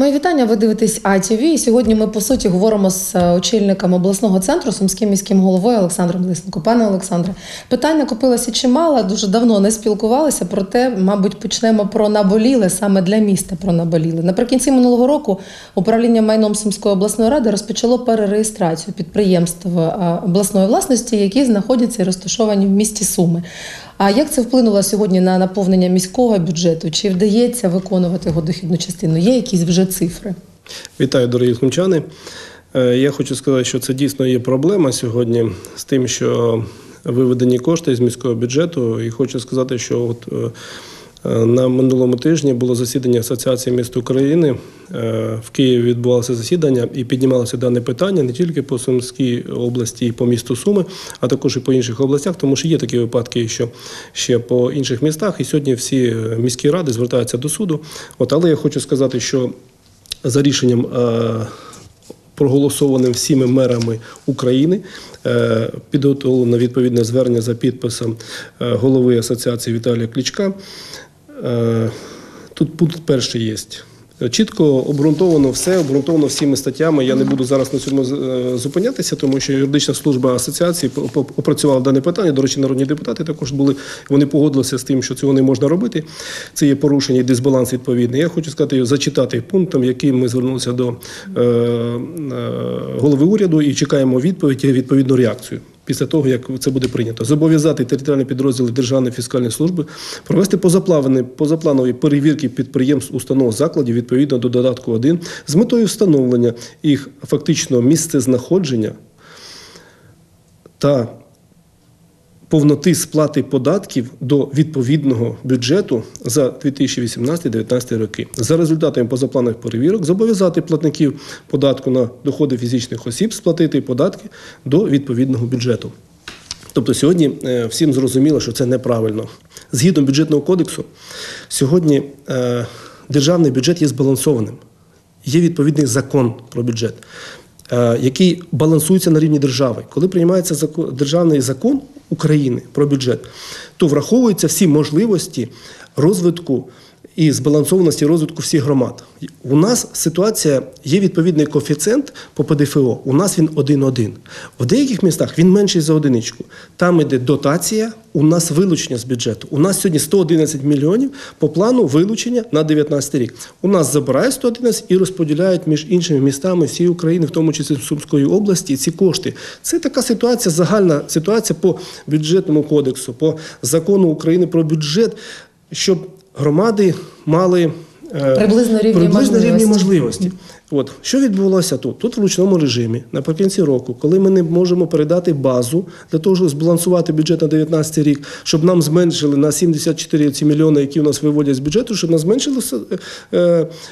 Мої вітання, ви дивитесь АТВ, і сьогодні ми, по суті, говоримо з очільником обласного центру, сумським міським головою Олександром Лисенко. Пане Олександре, питань накопилося чимало, дуже давно не спілкувалися, проте, мабуть, почнемо про наболіле, саме для міста про наболіле. Наприкінці минулого року управління майном Сумської обласної ради розпочало перереєстрацію підприємств обласної власності, які знаходяться і розташовані в місті Суми. А як це вплинуло сьогодні на наповнення міського бюджету? Чи вдається виконувати його дохідну частину? Є якісь вже цифри? Вітаю, дорогі сумчани. Я хочу сказати, що це дійсно є проблема сьогодні з тим, що виведені кошти з міського бюджету. І хочу сказати, що от на минулому тижні було засідання Асоціації міст України. В Києві відбувалося засідання і піднімалося дане питання не тільки по Сумській області і по місту Суми, а також і по інших областях, тому що є такі випадки, що ще по інших містах. І сьогодні всі міські ради звертаються до суду. От, але я хочу сказати, що за рішенням проголосованим всіми мерами України, підготовлено відповідне звернення за підписом голови асоціації Віталія Клічка. Тут пункт перший є. Чітко обґрунтовано все, обґрунтовано всіми статтями. Я не буду зараз на цьому зупинятися, тому що юридична служба асоціації опрацювала дане питання. До речі, народні депутати також були, вони погодилися з тим, що цього не можна робити. Це є порушення і дисбаланс відповідний. Я хочу сказати, зачитати пунктом, яким ми звернулися до голови уряду і чекаємо відповідь і відповідну реакцію. Після того, як це буде прийнято, зобов'язати територіальні підрозділи Державної фіскальної служби провести позапланові перевірки підприємств, установ, закладів відповідно до додатку 1 з метою встановлення їх фактичного місцезнаходження та повноти сплати податків до відповідного бюджету за 2018-2019 роки. За результатами позапланових перевірок зобов'язати платників податку на доходи фізичних осіб сплатити податки до відповідного бюджету. Тобто сьогодні всім зрозуміло, що це неправильно. Згідно бюджетного кодексу, сьогодні державний бюджет є збалансованим. Є відповідний закон про бюджет, який балансується на рівні держави. Коли приймається державний закон України про бюджет, то враховуються всі можливості розвитку і збалансованості розвитку всіх громад. У нас ситуація, є відповідний коефіцієнт по ПДФО, у нас він 1,1. В деяких містах він менший за одиничку. Там йде дотація, у нас вилучення з бюджету. У нас сьогодні 111 мільйонів по плану вилучення на 2019 рік. У нас забирають 111 і розподіляють між іншими містами всієї України, в тому числі Сумської області, ці кошти. Це така ситуація, загальна ситуація по бюджетному кодексу, по закону України про бюджет, щоб громади мали приблизно рівні можливості. От. Що відбулося тут? Тут в ручному режимі, наприкінці року, коли ми не можемо передати базу для того, щоб збалансувати бюджет на 2019 рік, щоб нам зменшили на 74 ці мільйони, які у нас виводять з бюджету, щоб нам зменшили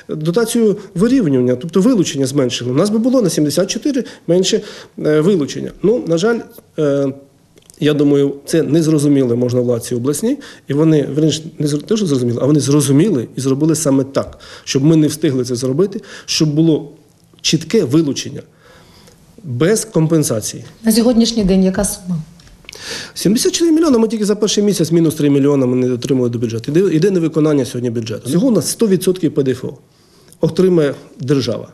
дотацію вирівнювання, тобто вилучення зменшили. У нас би було на 74 менше вилучення. Ну, на жаль, я думаю, це не зрозуміли можновладці обласні, і вони, не те, що зрозуміли, а вони зрозуміли і зробили саме так, щоб ми не встигли це зробити, щоб було чітке вилучення, без компенсації. На сьогоднішній день яка сума? 74 мільйони, ми тільки за перший місяць мінус 3 мільйони ми не дотримали до бюджету. Іде невиконання сьогодні бюджету. Всього у нас 100% ПДФО отримає держава.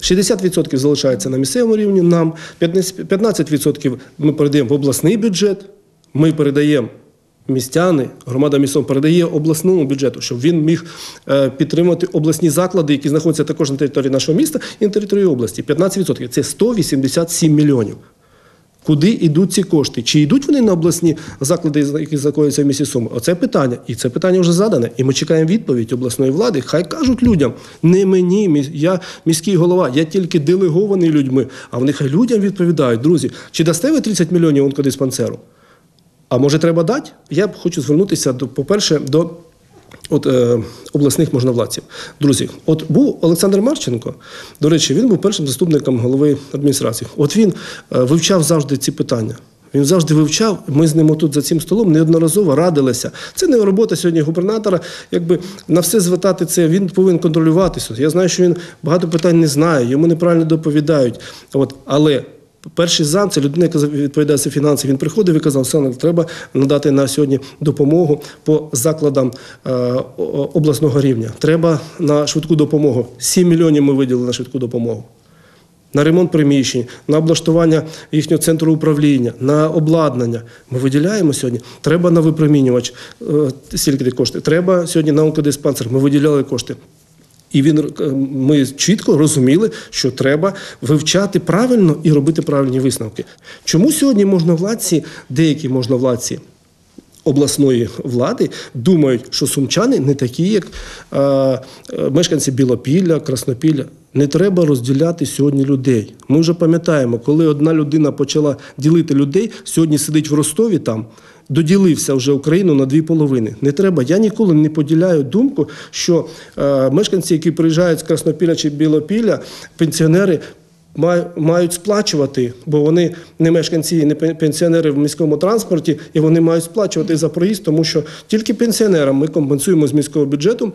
60% залишається на місцевому рівні нам, 15% ми передаємо в обласний бюджет, ми передаємо містяни, громада містом передає обласному бюджету, щоб він міг підтримувати обласні заклади, які знаходяться також на території нашого міста і на території області. 15% – це 187 мільйонів. Куди йдуть ці кошти? Чи йдуть вони на обласні заклади, які знаходяться в місті Суми? Оце питання. І це питання вже задане. І ми чекаємо відповідь обласної влади. Хай кажуть людям, не мені, я міський голова, я тільки делегований людьми. А вони хай людям відповідають, друзі, чи дасте ви 30 мільйонів онкодиспансеру? А може треба дати? Я б хочу звернутися, по-перше, до обласних можновладців. Друзі, от був Олександр Марченко, до речі, він був першим заступником голови адміністрації. От він вивчав завжди ці питання. Він завжди вивчав, ми з ним тут за цим столом неодноразово радилися. Це не робота сьогодні губернатора, якби на все звертати це, він повинен контролюватися. Я знаю, що він багато питань не знає, йому неправильно доповідають. От, але Перший зам – це людина, яка відповідає за фінанси. Він приходив і казав, що треба надати на сьогодні допомогу по закладам обласного рівня. Треба на швидку допомогу. 7 мільйонів ми виділили на швидку допомогу. На ремонт приміщень, на облаштування їхнього центру управління, на обладнання. Ми виділяємо сьогодні. Треба на випромінювач стільки коштів. Треба сьогодні на онкодиспансер. Ми виділяли кошти. І ми чітко розуміли, що треба вивчати правильно і робити правильні висновки. Чому сьогодні можновладці, деякі можновладці обласної влади думають, що сумчани не такі, як мешканці Білопілля, Краснопілля? Не треба розділяти сьогодні людей. Ми вже пам'ятаємо, коли одна людина почала ділити людей, сьогодні сидить в Ростові там, доділився вже Україну на 2 половини. Не треба. Я ніколи не поділяю думку, що мешканці, які приїжджають з Краснопілля чи Білопілля, пенсіонери мають сплачувати, бо вони не мешканці і не пенсіонери в міському транспорті, і вони мають сплачувати за проїзд, тому що тільки пенсіонерам ми компенсуємо з міського бюджету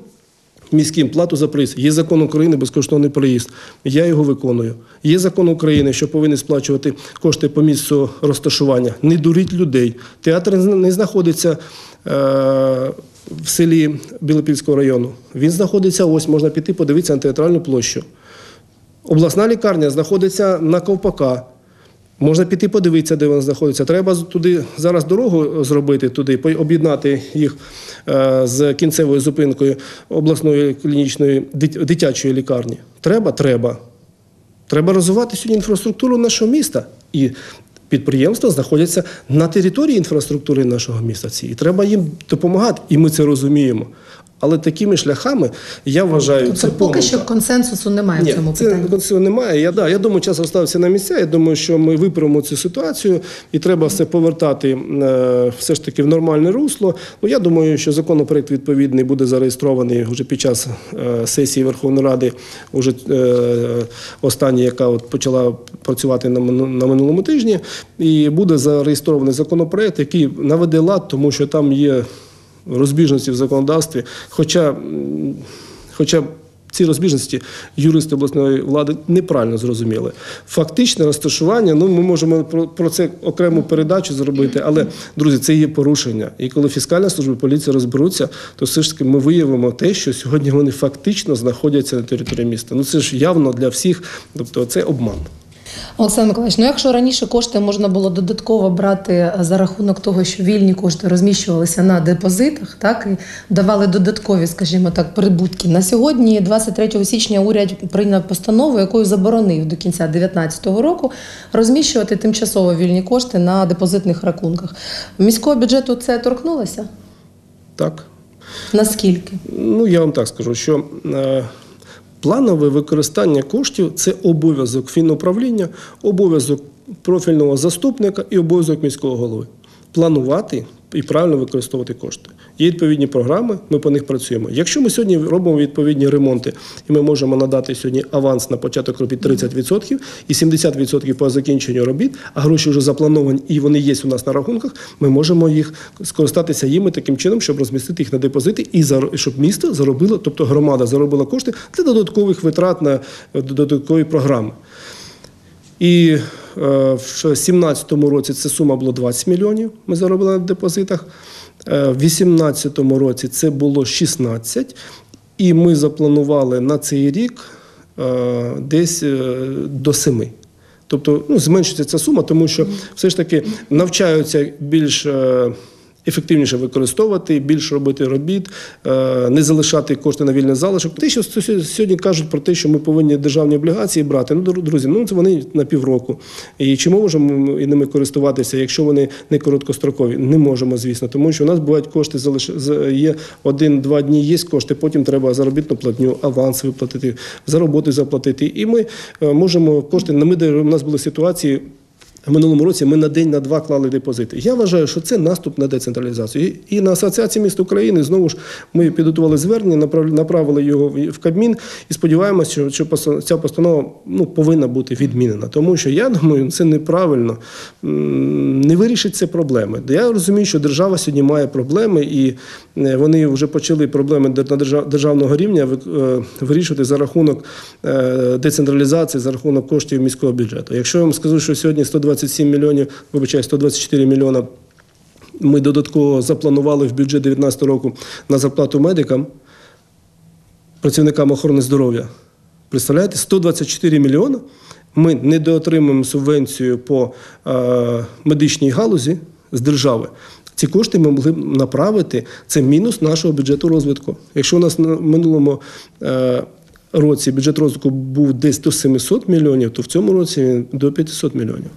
міським плату за проїзд. Є закон України безкоштовний проїзд. Я його виконую. Є закон України, що повинен сплачувати кошти по місцю розташування. Не дуріть людей. Театр не знаходиться в селі Білопільського району. Він знаходиться ось, можна піти подивитися на театральну площу. Обласна лікарня знаходиться на Ковпака. Можна піти подивитися, де вона знаходиться. Треба туди зараз дорогу зробити, туди об'єднати їх з кінцевою зупинкою обласної клінічної дитячої лікарні. Треба. Треба розвивати сьогодні інфраструктуру нашого міста. І підприємства знаходяться на території інфраструктури нашого міста. І треба їм допомагати, і ми це розуміємо. Але такими шляхами, я вважаю, це помилка. Поки що консенсусу немає в цьому питанні? Ні, консенсусу немає. Я думаю, час залишився на місця. Я думаю, що ми виправимо цю ситуацію і треба все повертати все ж таки в нормальне русло. Ну, я думаю, що законопроект відповідний буде зареєстрований вже під час сесії Верховної Ради, вже остання, яка от почала працювати на минулому тижні. І буде зареєстрований законопроект, який наведе лад, тому що там є розбіжності в законодавстві, хоча ці розбіжності юристи обласної влади неправильно зрозуміли. Фактичне розташування, ми можемо про це окрему передачу зробити, але, друзі, це є порушення. І коли фіскальна служба, поліція розберуться, то все ж таки ми виявимо те, що сьогодні вони фактично знаходяться на території міста. Це ж явно для всіх, тобто це обман. Олександр Миколаївич, якщо раніше кошти можна було додатково брати за рахунок того, що вільні кошти розміщувалися на депозитах, так, і давали додаткові, скажімо так, прибутки. На сьогодні, 23 січня, уряд прийняв постанову, якою заборонив до кінця 2019 року розміщувати тимчасово вільні кошти на депозитних рахунках. Міського бюджету це торкнулося? Так. Наскільки? Я вам так скажу, що планове використання коштів – це обов'язок фінуправління, обов'язок профільного заступника і обов'язок міського голови. Планувати і правильно використовувати кошти. Є відповідні програми, ми по них працюємо. Якщо ми сьогодні робимо відповідні ремонти, і ми можемо надати сьогодні аванс на початок робіт 30% і 70% по закінченню робіт, а гроші вже заплановані і вони є у нас на рахунках, ми можемо скористатися ними таким чином, щоб розмістити їх на депозити і щоб місто заробило, тобто громада заробила кошти для додаткових витрат на додаткові програми. І в 2017 році ця сума була 20 мільйонів, ми заробили на депозитах. В 2018 році це було 16, і ми запланували на цей рік десь до 7. Тобто зменшиться ця сума, тому що все ж таки навчаються більш ефективніше використовувати, більше робити робіт, не залишати кошти на вільний залишок. Те, що сьогодні кажуть про те, що ми повинні державні облігації брати, друзі, це вони на півроку. І чи можемо ними користуватися, якщо вони не короткострокові? Не можемо, звісно, тому що у нас бувають кошти, є 1-2 дні є кошти, потім треба заробітну платню, аванс виплатити, за роботу заплатити. І ми можемо кошти, у нас були ситуації, в минулому році ми на день, на два клали депозити. Я вважаю, що це наступ на децентралізацію. І на Асоціації міст України, знову ж, ми підготували звернення, направили його в Кабмін і сподіваємося, що ця постанова, ну, повинна бути відмінена. Тому що, я думаю, це неправильно, не вирішить це проблеми. Я розумію, що держава сьогодні має проблеми, і вони вже почали проблеми державного рівня вирішувати за рахунок децентралізації, за рахунок коштів міського бюджету. Якщо я вам скажу, що сьогодні 124 мільйона ми додатково запланували в бюджет 2019 року на зарплату медикам, працівникам охорони здоров'я. Представляєте, 124 мільйона ми недоотримуємо субвенцію по медичній галузі з держави. Ці кошти ми могли б направити, це мінус нашого бюджету розвитку. Якщо у нас на минулому році бюджет розвитку був десь до 700 мільйонів, то в цьому році до 500 мільйонів.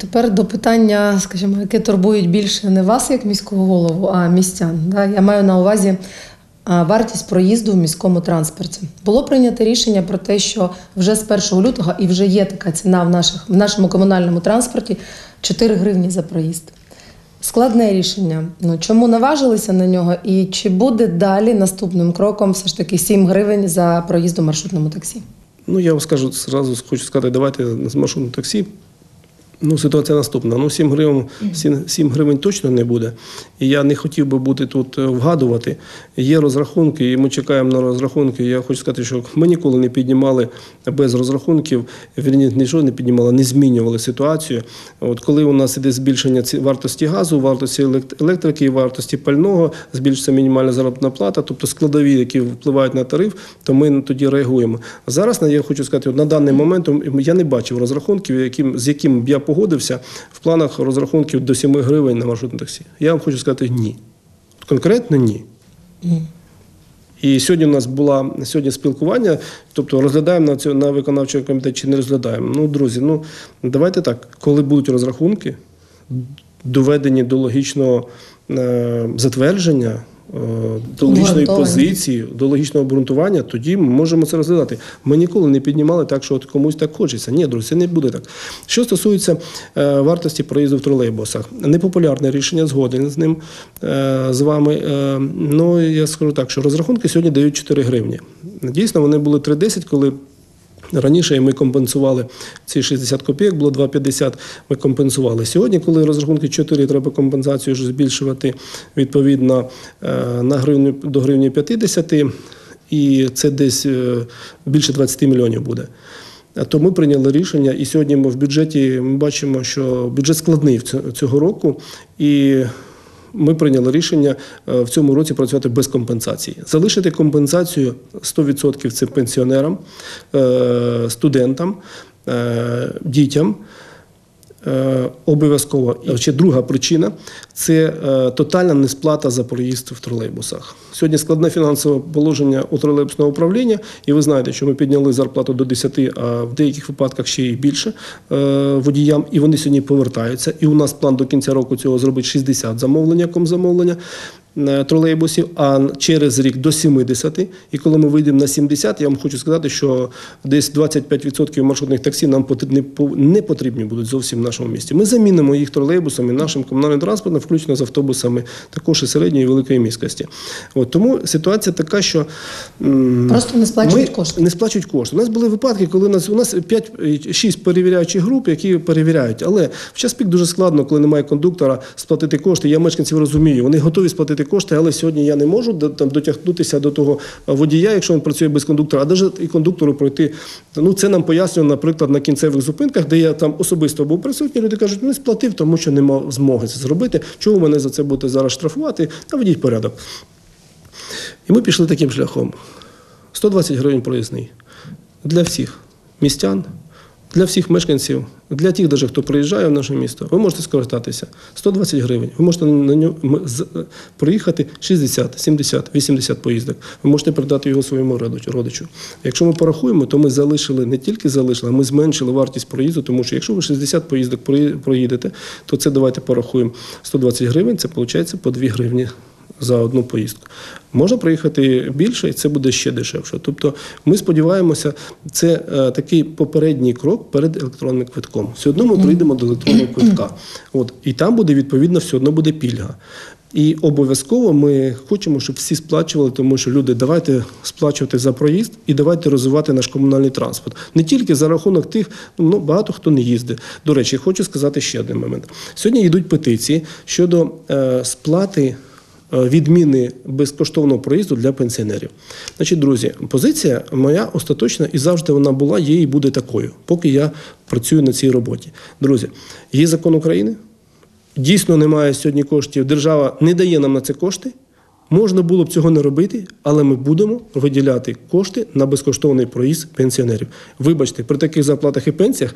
Тепер до питання, скажімо, яке турбують більше не вас як міського голову, а містян. Я маю на увазі вартість проїзду в міському транспорті. Було прийнято рішення про те, що вже з 1 лютого, і вже є така ціна в нашому комунальному транспорті – 4 гривні за проїзд. Складне рішення. Чому наважилися на нього і чи буде далі наступним кроком все ж таки 7 гривень за проїзд у маршрутному таксі? Я вам скажу, одразу хочу сказати, давайте з маршрутного таксі. Ситуація наступна. 7 гривень точно не буде. І я не хотів би бути тут вгадувати. Є розрахунки, і ми чекаємо на розрахунки. Я хочу сказати, що ми ніколи не піднімали без розрахунків, нічого не піднімали, не змінювали ситуацію. От коли у нас іде збільшення вартості газу, вартості електрики, вартості пального, збільшиться мінімальна заробітна плата, тобто складові, які впливають на тариф, то ми тоді реагуємо. Зараз, я хочу сказати, на даний момент я не бачив розрахунків, з яким б я погодився в планах розрахунків до 7 гривень на маршрутному таксі. Я вам хочу сказати ні. Конкретно ні. І сьогодні у нас було спілкування, тобто розглядаємо на виконавчому комітеті чи не розглядаємо. Друзі, давайте так, коли будуть розрахунки, доведені до логічного затвердження, до логічної позиції, до логічного обґрунтування, тоді ми можемо це розглядати. Ми ніколи не піднімали так, що комусь так хочеться. Ні, друзі, це не буде так. Що стосується вартості проїзду в тролейбусах. Непопулярне рішення, згоден з ним, з вами. Я скажу так, що розрахунки сьогодні дають 4 гривні. Дійсно, вони були 3,10, коли раніше ми компенсували ці 60 копійок, було 2,50, ми компенсували. Сьогодні, коли розрахунки 4, треба компенсацію збільшувати відповідно до гривні 50, і це десь більше 20 мільйонів буде. То ми прийняли рішення, і сьогодні ми в бюджеті, ми бачимо, що бюджет складний цього року, і ми прийняли рішення в цьому році працювати без компенсації. Залишити компенсацію 100% це пенсіонерам, студентам, дітям. Обов'язково. Ще друга причина – це тотальна несплата за проїзд в тролейбусах. Сьогодні складне фінансове положення у тролейбусного управління, і ви знаєте, що ми підняли зарплату до 10, а в деяких випадках ще і більше водіям, і вони сьогодні повертаються. І у нас план до кінця року цього зробить 60 замовлення, комзамовлення тролейбусів, а через рік до 70. І коли ми вийдемо на 70, я вам хочу сказати, що десь 25% маршрутних таксі нам не потрібні будуть зовсім в нашому місті. Ми замінимо їх тролейбусами, нашим комунальним транспортом, включно з автобусами також і середньої і великої міськості. Тому ситуація така, що просто не сплачують кошти. Не сплачують кошти. У нас були випадки, коли у нас 5-6 перевіряючих груп, які перевіряють. Але в час пік дуже складно, коли немає кондуктора, сплатити кошти. Я мешканців розумію, вони готові сплатити кошти, але сьогодні я не можу дотягнутися до того водія, якщо він працює без кондуктора, а навіть і кондуктору пройти. Це нам пояснює, наприклад, на кінцевих зупинках, де я там особисто був присутній, люди кажуть, не сплатив, тому що нема змоги це зробити, чого мене за це будете зараз штрафувати, наведіть порядок. І ми пішли таким шляхом. 120 гривень проїзний. Для всіх містян, для всіх мешканців, для тих, хто приїжджає в наше місто, ви можете скористатися. 120 гривень. Ви можете на ньому проїхати 60, 70, 80 поїздок. Ви можете передати його своєму родичу. Якщо ми порахуємо, то ми залишили, не тільки залишили, а ми зменшили вартість проїзду, тому що якщо ви 60 поїздок проїдете, то це давайте порахуємо. 120 гривень, це виходить по 2 гривні за одну поїздку. Можна проїхати більше, і це буде ще дешевше. Тобто ми сподіваємося, це такий попередній крок перед електронним квитком. Все одно ми прийдемо до електронного квитка. От, і там буде, відповідно, все одно буде пільга. І обов'язково ми хочемо, щоб всі сплачували, тому що люди, давайте сплачувати за проїзд і давайте розвивати наш комунальний транспорт. Не тільки за рахунок тих, багато хто не їздить. До речі, хочу сказати ще один момент. Сьогодні йдуть петиції щодо сплати відміни безкоштовного проїзду для пенсіонерів. Значить, друзі, позиція моя остаточна і завжди вона була, є і буде такою, поки я працюю на цій роботі. Друзі, є закон України. Дійсно, немає сьогодні коштів, держава не дає нам на це кошти, можна було б цього не робити, але ми будемо виділяти кошти на безкоштовний проїзд пенсіонерів. Вибачте, при таких зарплатах і пенсіях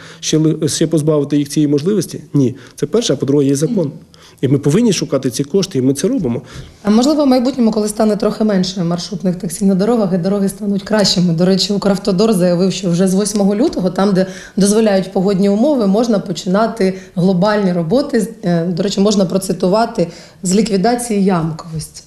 ще позбавити їх цієї можливості? Ні. Це перше, а по-друге, є закон. І ми повинні шукати ці кошти, і ми це робимо. А можливо, в майбутньому, коли стане трохи менше маршрутних таксі на дорогах, і дороги стануть кращими. До речі, Укравтодор заявив, що вже з 8 лютого, там, де дозволяють погодні умови, можна починати глобальні роботи. До речі, можна процитувати з ліквідації ямковості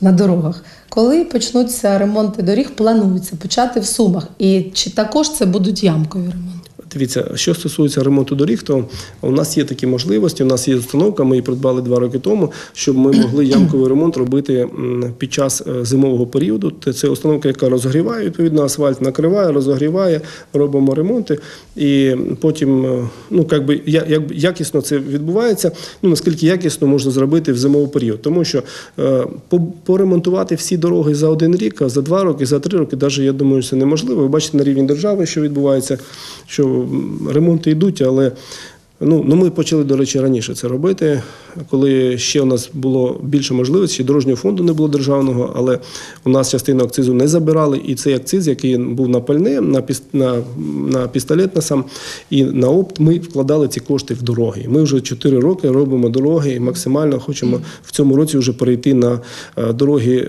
на дорогах. Коли почнуться ремонти доріг, планується почати в Сумах. І чи також це будуть ямкові ремонти? Дивіться, що стосується ремонту доріг, то у нас є такі можливості, у нас є установка, ми її придбали 2 роки тому, щоб ми могли ямковий ремонт робити під час зимового періоду. Це установка, яка розгріває, відповідно, асфальт накриває, розогріває, робимо ремонти. І потім, якісно це відбувається, наскільки якісно можна зробити в зимовий період. Тому що поремонтувати всі дороги за 1 рік, за 2 роки, за 3 роки, навіть, я думаю, це неможливо. Ви бачите на рівні держави, що відбувається, що ремонти йдуть, але ми почали, до речі, раніше це робити, коли ще у нас було більше можливостей, ще дорожнього фонду не було державного, але у нас частину акцизу не забирали, і цей акциз, який був на пальне, на пістолет, і на опт, ми вкладали ці кошти в дороги. Ми вже 4 роки робимо дороги і максимально хочемо в цьому році вже перейти на дороги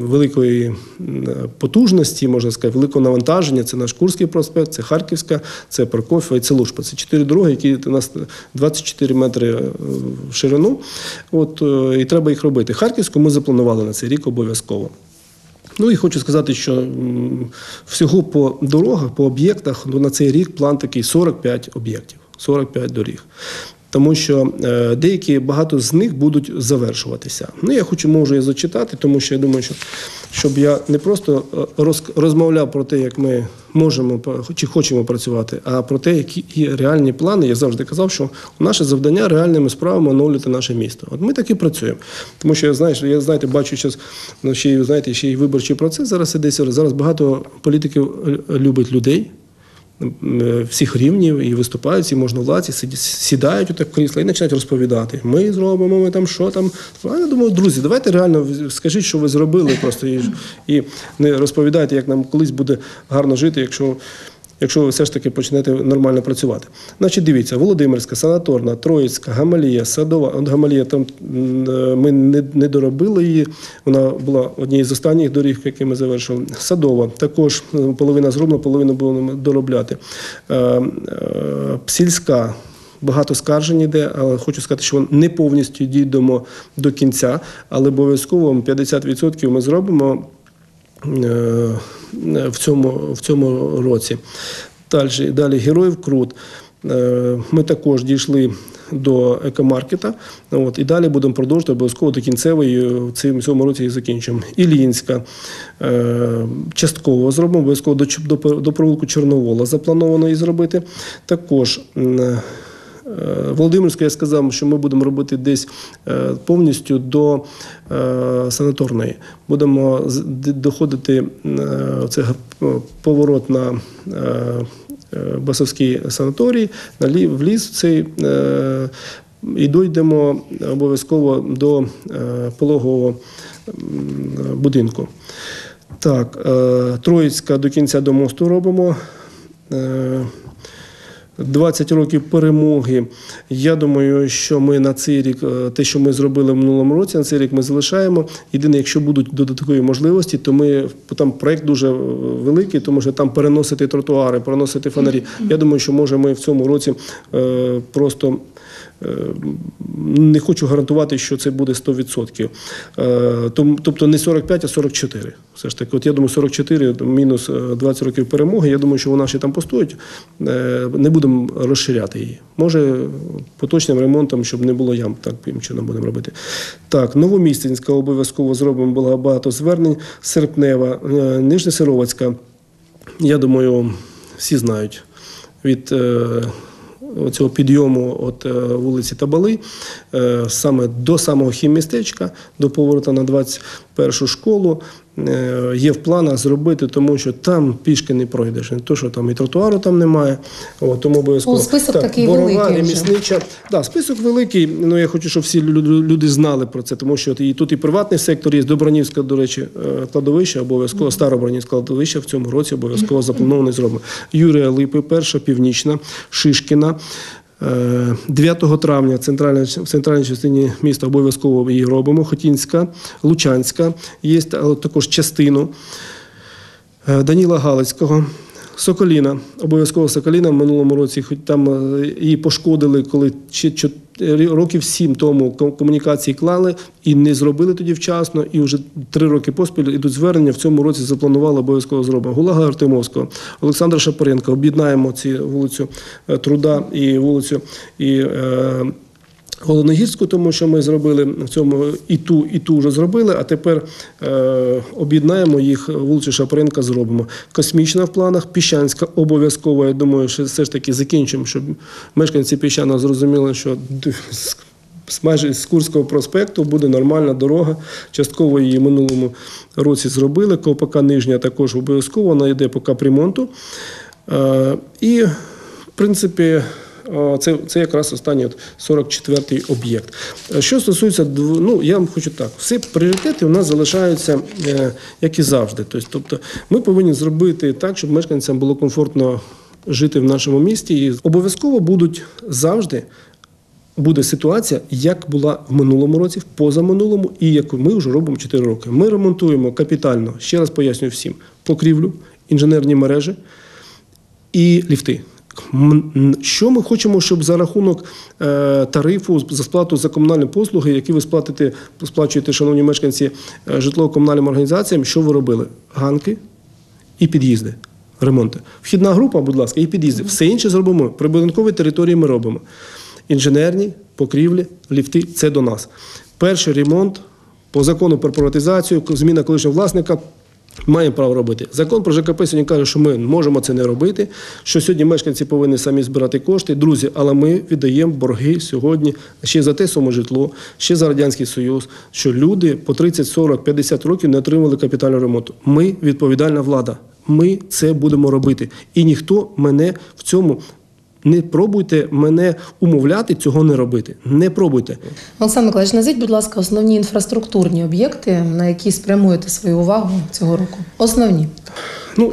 великої потужності, можна сказати, великого навантаження. Це наш Курський проспект, це Харківська, це Прокоф'єва і це Лужпа. 4 дороги, які у нас 24 метри в ширину, і треба їх робити. Харківську ми запланували на цей рік обов'язково. І хочу сказати, що всього по дорогах, по об'єктах на цей рік план такий 45 об'єктів, 45 доріг. Тому що багато з них будуть завершуватися. Я можу зачитати, тому що я думаю, що щоб я не просто розмовляв про те, як ми можемо чи хочемо працювати, а про те, які є реальні плани. Я завжди казав, що наше завдання реальними справами оновлювати наше місто. От ми так і працюємо. Тому що, бачу, ще й виборчий процес зараз іде. Зараз багато політиків любить людей всіх рівнів, і виступають, і можновладці, сідають у крісла і починають розповідати. Ми зробимо, ми там, що там. Я думаю, друзі, давайте реально скажіть, що ви зробили просто, і не розповідайте, як нам колись буде гарно жити, якщо ви все ж таки почнете нормально працювати. Значить, дивіться, Володимирська, Санаторна, Троїцька, Гамалія, Садова. От Гамалія, там ми не доробили її, вона була однією з останніх доріг, які ми завершили. Садова, також половина зроблена, половину будемо доробляти. Сільська. Багато скаржень йде, але хочу сказати, що не повністю дійдемо до кінця, але обов'язково 50% ми зробимо в цьому році. Далі Героїв Крут. Ми також дійшли до екомаркета, і далі будемо продовжувати обов'язково до кінцевої, в цьому році і закінчимо. Іллінська. Частково зробимо, обов'язково до провулку Чорновола заплановано і зробити. Також Володимирську я сказав, що ми будемо робити десь повністю до Санаторної. Будемо доходити, це поворот на Басовський санаторій, в ліс цей, і дійдемо обов'язково до пологового будинку. Так, Троїцька до кінця до мосту робимо. 20 років перемоги. Я думаю, що ми на цей рік, те, що ми зробили в минулому році, на цей рік ми залишаємо. Єдине, якщо будуть додаткові можливості, то ми, там проєкт дуже великий, тому що там переносити тротуари, переносити фонарі. Я думаю, що може ми в цьому році просто не хочу гарантувати, що це буде 100%. Тобто не 45, а 44. Все ж таки, от я думаю, 44 мінус 20 років перемоги, я думаю, що вона ще там постоїть. Не будемо розширяти її. Може, поточним ремонтом, щоб не було ям, так що нам будемо робити. Так, Новомістинська обов'язково зробимо, було багато звернень. Серпнева, Нижньосировацька, я думаю, всі знають від цього підйому від вулиці Табали, саме до самого хіммістечка, до повороту на 21-шу школу, є в планах зробити, тому що там пішки не пройдеш. Не то, що там і тротуару там немає. О, тому обов'язково. Список такий великий вже. Да, список великий, але я хочу, щоб всі люди знали про це, тому що і тут і приватний сектор є, Добранівське, до речі, кладовище, обов'язково, Старобранівське кладовище в цьому році обов'язково заплановано і зроблено. Юрія Липи, Перша, Північна, Шишкіна. 9 травня в центральній частині міста обов'язково її робимо. Хотінська, Лучанська, є також частину Даніла Галицького. Соколіна, обов'язково Соколіна, в минулому році там її пошкодили, коли років 7 тому комунікації клали і не зробили тоді вчасно, і вже 3 роки поспіль ідуть звернення, в цьому році запланували обов'язково зробимо. Гулага Артемовського, Олександра Шапаренка, об'єднаємо ці вулицю Труда і вулицю Голоногірську, тому що ми зробили в цьому і ту вже зробили, а тепер об'єднаємо їх, вулицю Шапаренка зробимо. Космічна в планах, Піщанська обов'язково, я думаю, що все ж таки закінчимо, щоб мешканці Піщана зрозуміли, що майже з Курського проспекту буде нормальна дорога, частково її в минулому році зробили, Ковпака Нижня також обов'язково, вона йде по капремонту. І, в принципі, це якраз останній 44-й об'єкт. Що стосується, я вам хочу так, всі пріоритети у нас залишаються, як і завжди. Тобто ми повинні зробити так, щоб мешканцям було комфортно жити в нашому місті. І обов'язково будуть завжди, буде ситуація, як була в минулому році, в позаминулому, і яку ми вже робимо 4 роки. Ми ремонтуємо капітально, ще раз пояснюю всім, покрівлю, інженерні мережі і ліфти. Що ми хочемо, щоб за рахунок тарифу, за сплату за комунальні послуги, які ви сплачуєте, шановні мешканці, житлово-комунальним організаціям, що ви робили? Ганки і під'їзди, ремонти. Вхідна група, будь ласка, і під'їзди. Все інше зробимо. Прибудинкові території ми робимо. Інженерні, покрівлі, ліфти – це до нас. Перший ремонт по закону про приватизацію, зміна колишнього власника – маємо право робити. Закон про ЖКП сьогодні каже, що ми можемо це не робити, що сьогодні мешканці повинні самі збирати кошти. Друзі, але ми віддаємо борги сьогодні ще за те саме житло, ще за Радянський Союз, що люди по 30, 40, 50 років не отримали капітального ремонту. Ми – відповідальна влада. Ми це будемо робити. І ніхто мене в цьому... Не пробуйте мене умовляти, цього не робити. Не пробуйте. Олександр Миколаївич, назвіть, будь ласка, основні інфраструктурні об'єкти, на які спрямуєте свою увагу цього року. Основні.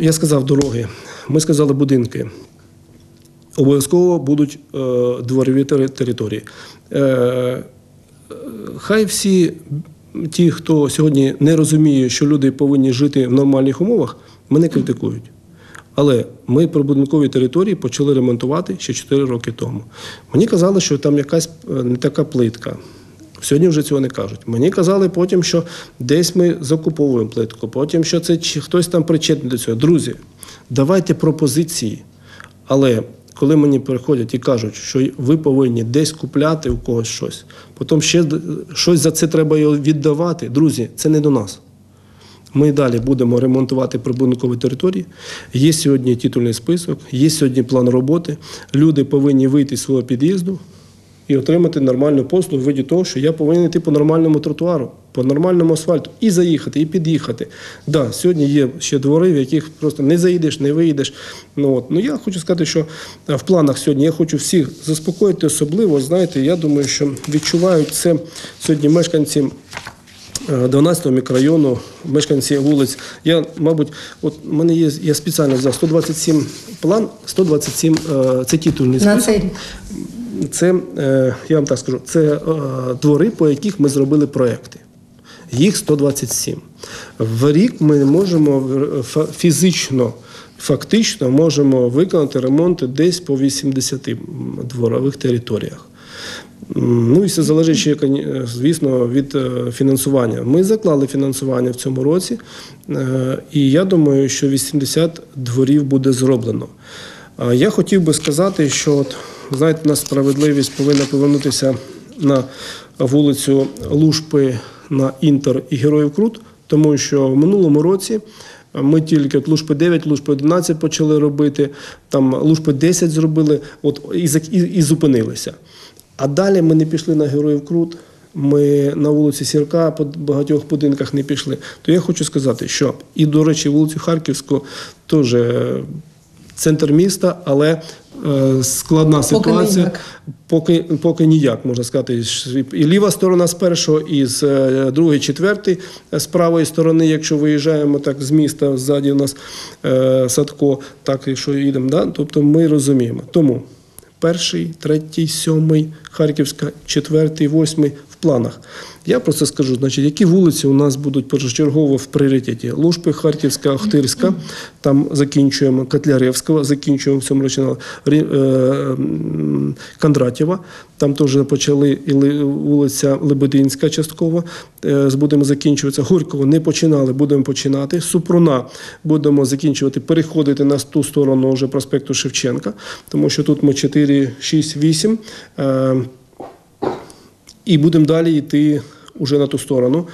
Я сказав дороги, ми сказали будинки. Обов'язково будуть дворові території. Хай всі ті, хто сьогодні не розуміє, що люди повинні жити в нормальних умовах, мене критикують. Але ми прибудинкові території почали ремонтувати ще 4 роки тому. Мені казали, що там якась не така плитка. Сьогодні вже цього не кажуть. Мені казали потім, що десь ми закуповуємо плитку, потім, що це хтось там причетний до цього. Друзі, давайте пропозиції. Але коли мені приходять і кажуть, що ви повинні десь купляти у когось щось, потім ще щось за це треба віддавати, друзі, це не до нас. Ми далі будемо ремонтувати прибудинкові території. Є сьогодні титульний список, є сьогодні план роботи. Люди повинні вийти з свого під'їзду і отримати нормальну послугу в виді того, що я повинен йти по нормальному тротуару, по нормальному асфальту і заїхати, і під'їхати. Так, сьогодні є ще двори, в яких просто не заїдеш, не виїдеш. Я хочу сказати, що в планах сьогодні я хочу всіх заспокоїти особливо. Знаєте, я думаю, що відчувають це сьогодні мешканці 12-го мікрорайону, мешканці вулиць. Я, мабуть, от в мене є, я спеціально взяв 127 план, 127, це титульний список. Це, я вам так скажу, це двори, по яких ми зробили проекти. Їх 127. В рік ми можемо фактично можемо виконати ремонти десь по 80 дворових територіях. Ну і це залежить ще, звісно, від фінансування. Ми заклали фінансування в цьому році, і я думаю, що 80 дворів буде зроблено. Я хотів би сказати, що, от, знаєте, у нас справедливість повинна повернутися на вулицю Лушпи, на Інтер і Героїв Крут, тому що в минулому році ми тільки Лушпи 9, Лушпи 11 почали робити, там Лушпи 10 зробили, от, і зупинилися. А далі ми не пішли на Героїв Крут, ми на вулиці Сірка по багатьох будинках не пішли. То я хочу сказати, що, і, до речі, вулицю Харківську теж центр міста, але складна ситуація. Поки ніяк, можна сказати. І ліва сторона з першого, і з другої, четвертої. З правої сторони, якщо виїжджаємо так з міста, ззаді у нас Садко, так, якщо їдемо, да? Тобто ми розуміємо. Тому перший, третій, сьомий, Харківська, четвертий, восьмий в планах. Я про це скажу. Значить, які вулиці у нас будуть першочергово в пріоритеті? Лушпи, Харківська, Охтирська, там закінчуємо, Котляревського, закінчуємо в цьому році, Кондратєва, там теж почали і вулиця Лебединська частково, будемо закінчуватися. Горького не починали, будемо починати. Супруна будемо закінчувати, переходити на ту сторону вже проспекту Шевченка, тому що тут ми 4, 6, 8, і будемо далі йти уже на ту сторону.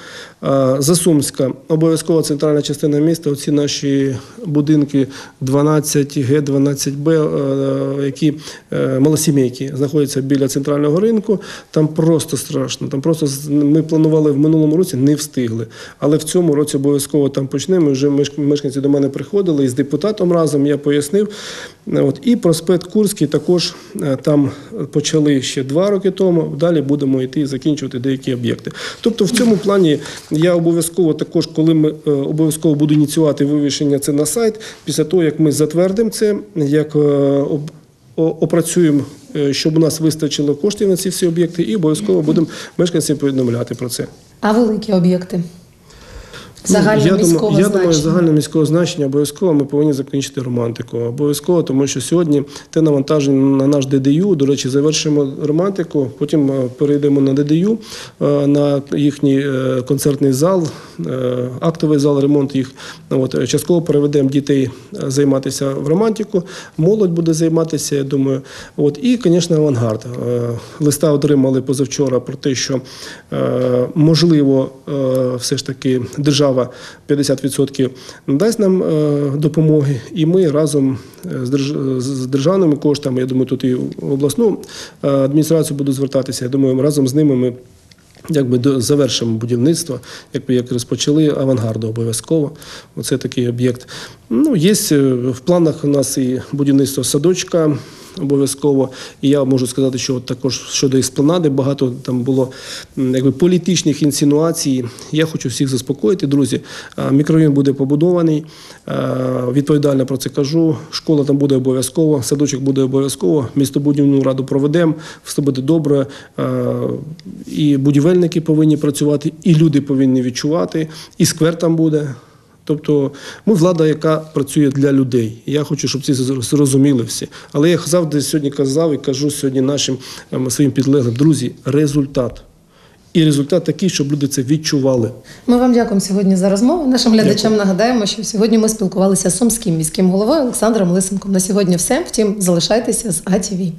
Засумська, обов'язково центральна частина міста, оці наші будинки 12Г, 12Б, які малосімейки, знаходяться біля центрального ринку, там просто страшно. Там просто ми планували в минулому році, не встигли. Але в цьому році обов'язково там почнемо. Вже мешканці до мене приходили, і з депутатом разом я пояснив. От, і проспект Курський також там почали ще 2 роки тому, далі будемо йти і закінчувати деякі об'єкти. Тобто в цьому плані я обов'язково також, коли ми обов'язково буду ініціювати вивішення це на сайт, після того, як ми затвердимо це, як опрацюємо, щоб у нас вистачило коштів на ці всі об'єкти, і обов'язково будемо мешканцям повідомляти про це. А великі об'єкти? Я думаю, загальноміського значення обов'язково ми повинні закінчити романтику. Обов'язково, тому що сьогодні те навантаження на наш ДДЮ, до речі, завершимо романтику, потім перейдемо на ДДЮ, на їхній концертний зал, актовий зал, ремонт їх. От, частково переведемо дітей займатися в романтику, молодь буде займатися, я думаю. От, і, звісно, авангард. Листа отримали позавчора про те, що, можливо, все ж таки держава 50% надасть нам допомоги, і ми разом з державними коштами, я думаю, тут і в обласну адміністрацію буду звертатися, я думаю, разом з ними ми якби завершимо будівництво, як розпочали, авангарду обов'язково. Оце такий об'єкт. Ну, є в планах у нас і будівництво садочка обов'язково. І я можу сказати, що також щодо еспланади багато там було якби політичних інсинуацій. Я хочу всіх заспокоїти, друзі. Мікрорайон буде побудований, відповідально про це кажу. Школа там буде обов'язково, садочок буде обов'язково, містобудівну раду проведемо, все буде добре. І будівельники повинні працювати, і люди повинні відчувати, і сквер там буде. Тобто ми влада, яка працює для людей. Я хочу, щоб ці зрозуміли всі. Але я завжди сьогодні казав і кажу сьогодні нашим своїм підлеглим, друзі, результат. І результат такий, щоб люди це відчували. Ми вам дякуємо сьогодні за розмову. Нашим глядачам нагадаємо, що сьогодні ми спілкувалися з сумським міським головою Олександром Лисенком. На сьогодні все. Втім, залишайтеся з АТВ.